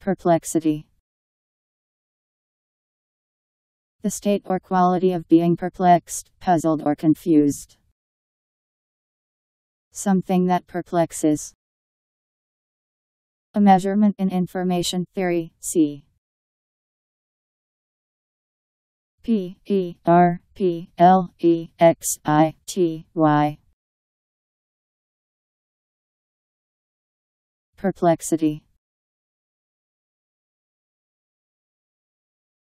Perplexity. The state or quality of being perplexed, puzzled or confused. Something that perplexes. A measurement in information theory, c. P-E-R-P-L-E-X-I-T-Y. Perplexity.